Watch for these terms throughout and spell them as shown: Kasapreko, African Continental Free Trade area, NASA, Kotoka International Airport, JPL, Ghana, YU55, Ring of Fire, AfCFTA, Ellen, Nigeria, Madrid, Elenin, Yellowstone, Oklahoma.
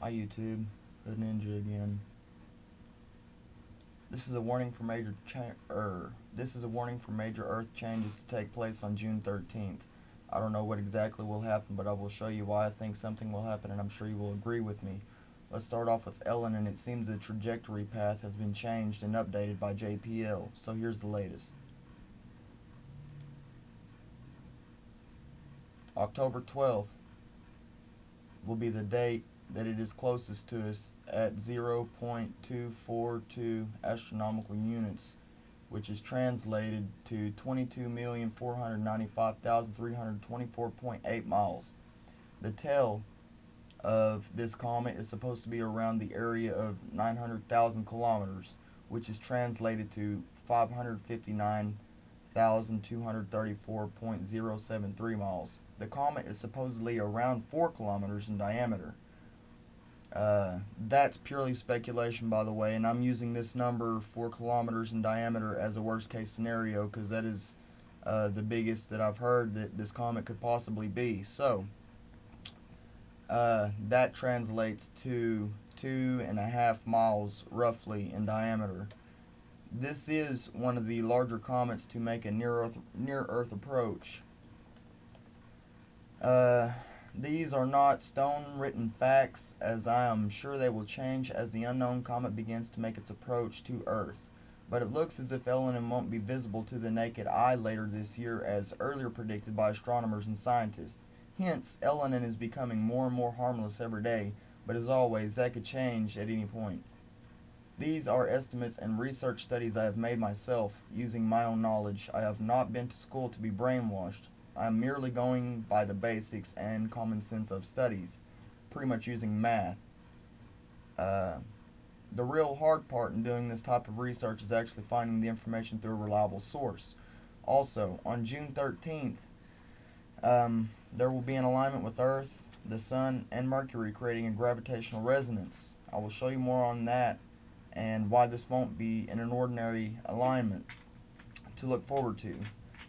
Hi YouTube, the Ninja again. This is a warning for major earth changes to take place on June 13th. I don't know what exactly will happen, but I will show you why I think something will happen, and I'm sure you will agree with me. Let's start off with Ellen, and it seems the trajectory path has been changed and updated by JPL, so here's the latest. October 12th will be the date that it is closest to us at 0.242 astronomical units, which is translated to 22,495,324.8 miles. The tail of this comet is supposed to be around the area of 900,000 kilometers, which is translated to 559,234.073 miles. The comet is supposedly around 4 kilometers in diameter. That's purely speculation, by the way, and I'm using this number 4 kilometers in diameter as a worst case scenario because that is the biggest that I've heard that this comet could possibly be. So that translates to 2.5 miles roughly in diameter. This is one of the larger comets to make a near Earth approach. These are not stone-written facts, as I am sure they will change as the unknown comet begins to make its approach to Earth. But it looks as if Elenin won't be visible to the naked eye later this year, as earlier predicted by astronomers and scientists. Hence, Elenin is becoming more and more harmless every day, but as always, that could change at any point. These are estimates and research studies I have made myself, using my own knowledge. I have not been to school to be brainwashed. I'm merely going by the basics and common sense of studies, pretty much using math. The real hard part in doing this type of research is actually finding the information through a reliable source. Also, on June 13th, there will be an alignment with Earth, the Sun, and Mercury, creating a gravitational resonance. I will show you more on that and why this won't be an ordinary alignment to look forward to.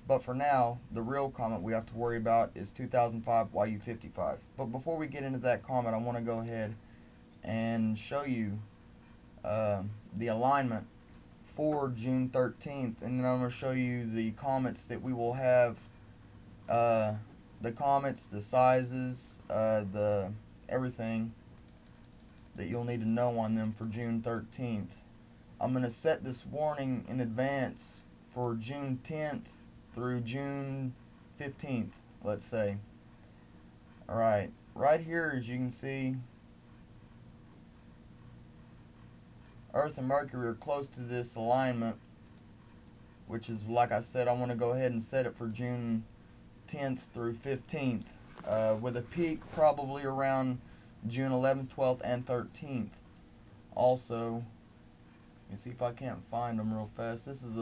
But for now, the real comet we have to worry about is 2005 YU55. But before we get into that comet, I want to go ahead and show you the alignment for June 13th. And then I'm going to show you the comets that we will have, the comets, the sizes, the everything that you'll need to know on them for June 13th. I'm going to set this warning in advance for June 10th. Through June 15th, let's say. Alright, right here, as you can see, Earth and Mercury are close to this alignment, which is, like I said, I want to go ahead and set it for June 10th through 15th, with a peak probably around June 11th, 12th, and 13th. Also, let me see if I can't find them real fast. This is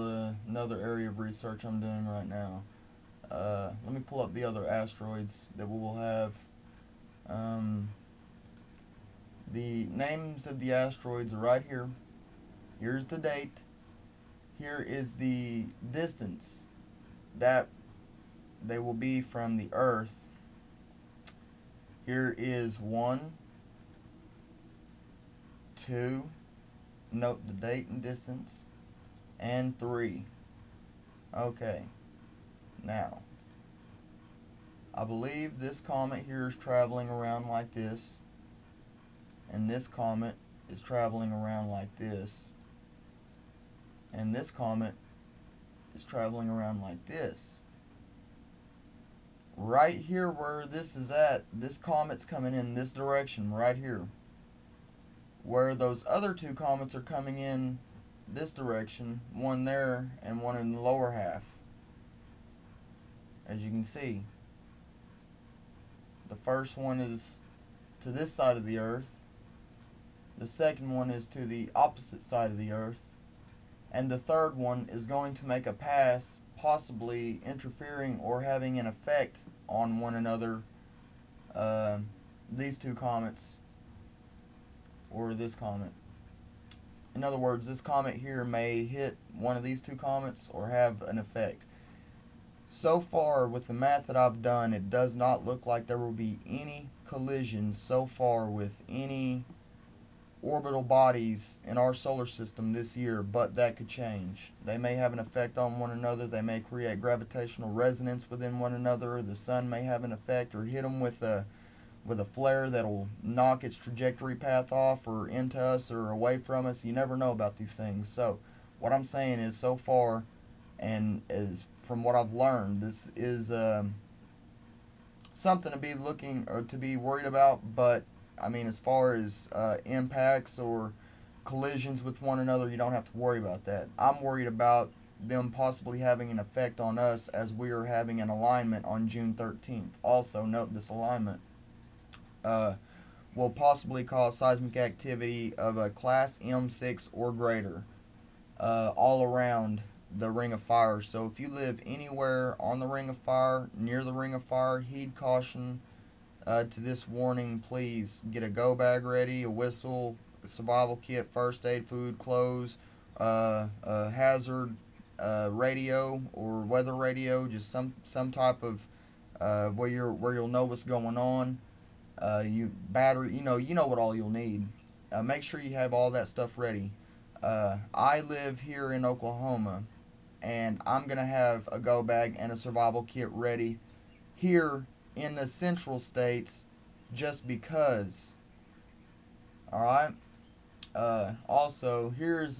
another area of research I'm doing right now. Let me pull up the other asteroids that we will have. The names of the asteroids are right here. Here's the date. Here is the distance that they will be from the Earth. Here is 1, 2. Note the date and distance, and 3. Okay, now I believe this comet here is traveling around like this, and this comet is traveling around like this, and this comet is traveling around like this. Right here where this is at, this comet's coming in this direction right here. Where those other two comets are coming in this direction, one there and one in the lower half. As you can see, the first one is to this side of the Earth, the second one is to the opposite side of the Earth, and the third one is going to make a pass, possibly interfering or having an effect on one another, these two comets. Or this comet. In other words, this comet here may hit one of these two comets or have an effect. So far, with the math that I've done, it does not look like there will be any collisions so far with any orbital bodies in our solar system this year, but that could change. They may have an effect on one another. They may create gravitational resonance within one another. The sun may have an effect, or hit them with a flare that'll knock its trajectory path off or into us or away from us. You never know about these things. So what I'm saying is, so far, and as from what I've learned, this is something to be looking or to be worried about. But I mean, as far as impacts or collisions with one another, you don't have to worry about that. I'm worried about them possibly having an effect on us, as we are having an alignment on June 13th. Also note, this alignment will possibly cause seismic activity of a class M6 or greater all around the Ring of Fire. So if you live anywhere on the Ring of Fire, near the Ring of Fire, heed caution to this warning. Please get a go bag ready, a whistle, a survival kit, first aid, food, clothes, a hazard radio or weather radio, just some type of where you'll know what's going on. Battery, you know what all you'll need. Make sure you have all that stuff ready. I live here in Oklahoma, and I'm gonna have a go bag and a survival kit ready here in the central states, just because. Alright, also, here's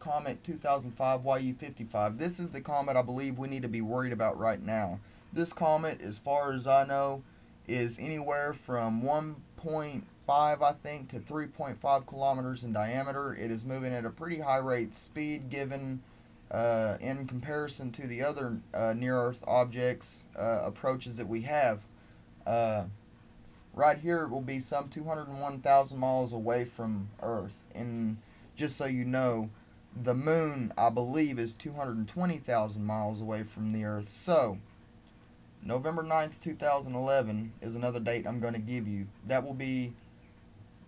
comet 2005 YU55. This is the comet I believe we need to be worried about right now. This comet, as far as I know, is anywhere from 1.5, I think, to 3.5 kilometers in diameter. It is moving at a pretty high rate speed, given in comparison to the other near-Earth objects approaches that we have. Right here, it will be some 201,000 miles away from Earth. And just so you know, the Moon, I believe, is 220,000 miles away from the Earth. So November 9th, 2011 is another date I'm going to give you. That will be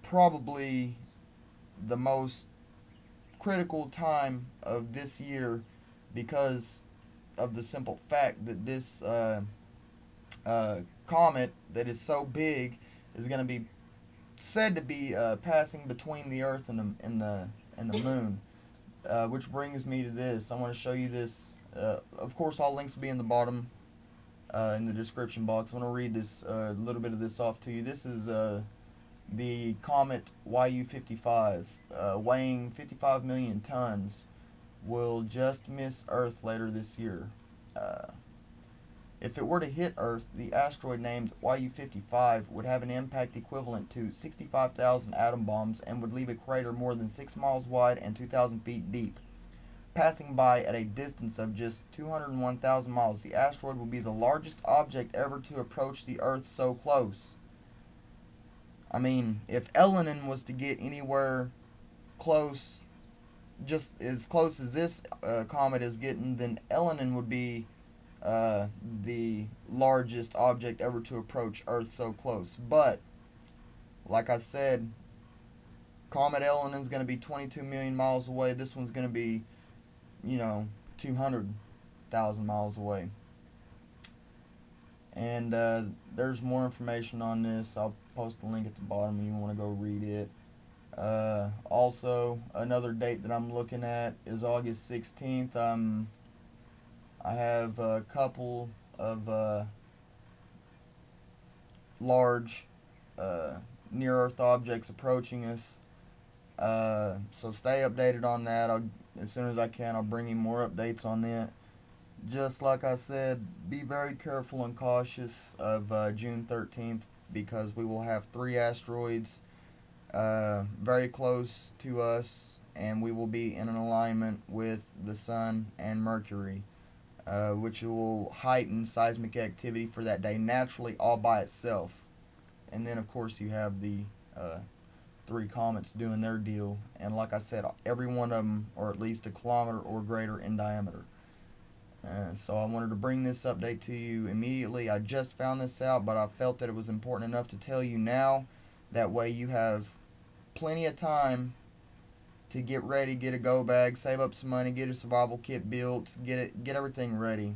probably the most critical time of this year, because of the simple fact that this comet that is so big is going to be said to be passing between the Earth and the Moon. Which brings me to this. I want to show you this. Of course, all links will be in the bottom, in the description box. I want to read this little bit of this off to you. This is the comet YU55, weighing 55 million tons, will just miss Earth later this year. If it were to hit Earth, the asteroid named YU55 would have an impact equivalent to 65,000 atom bombs and would leave a crater more than 6 miles wide and 2,000 feet deep. Passing by at a distance of just 201,000 miles, the asteroid will be the largest object ever to approach the Earth so close. I mean, if Elenin was to get anywhere close, just as close as this comet is getting, then Elenin would be the largest object ever to approach Earth so close. But, like I said, comet Elenin's going to be 22 million miles away. This one's going to be, 200,000 miles away. And there's more information on this. I'll post a link at the bottom if you want to go read it. Also, another date that I'm looking at is August 16th. I have a couple of large near-Earth objects approaching us. So stay updated on that. As soon as I can, I'll bring you more updates on that. Just like I said, be very careful and cautious of June 13th, because we will have 3 asteroids very close to us, and we will be in an alignment with the Sun and Mercury, which will heighten seismic activity for that day naturally all by itself. And then, of course, you have the 3 comets doing their deal, and like I said, every one of them are at least a kilometer or greater in diameter. So I wanted to bring this update to you immediately. I just found this out, but I felt that it was important enough to tell you now. That way you have plenty of time to get ready, get a go bag, save up some money, get a survival kit built, get everything ready.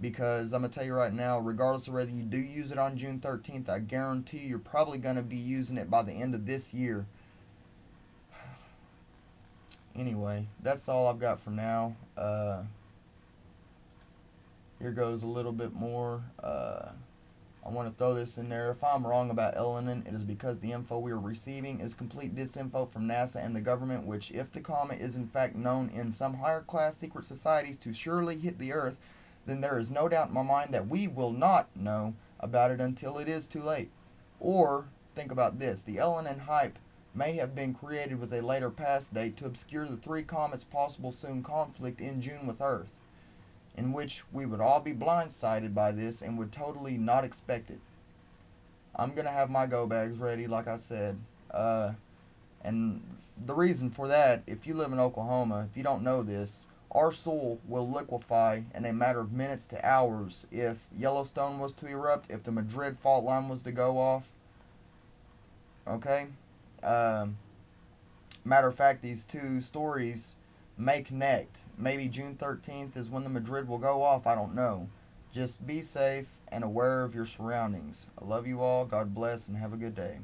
because I'm going to tell you right now, regardless of whether you do use it on June 13th, I guarantee you're probably going to be using it by the end of this year. Anyway, that's all I've got for now. Here goes a little bit more. I want to throw this in there. If I'm wrong about Elenin, it is because the info we are receiving is complete disinfo from NASA and the government, which, if the comet is in fact known in some higher class secret societies to surely hit the Earth, then there is no doubt in my mind that we will not know about it until it is too late. Or, think about this, the Elenin hype may have been created with a later past date to obscure the three comets' possible soon conflict in June with Earth, in which we would all be blindsided by this and would totally not expect it. I'm going to have my go bags ready, like I said. And the reason for that, if you live in Oklahoma, if you don't know this, our soil will liquefy in a matter of minutes to hours if Yellowstone was to erupt, if the Madrid fault line was to go off. Okay? Matter of fact, these two stories may connect. Maybe June 13th is when the Madrid will go off. I don't know. Just be safe and aware of your surroundings. I love you all. God bless and have a good day.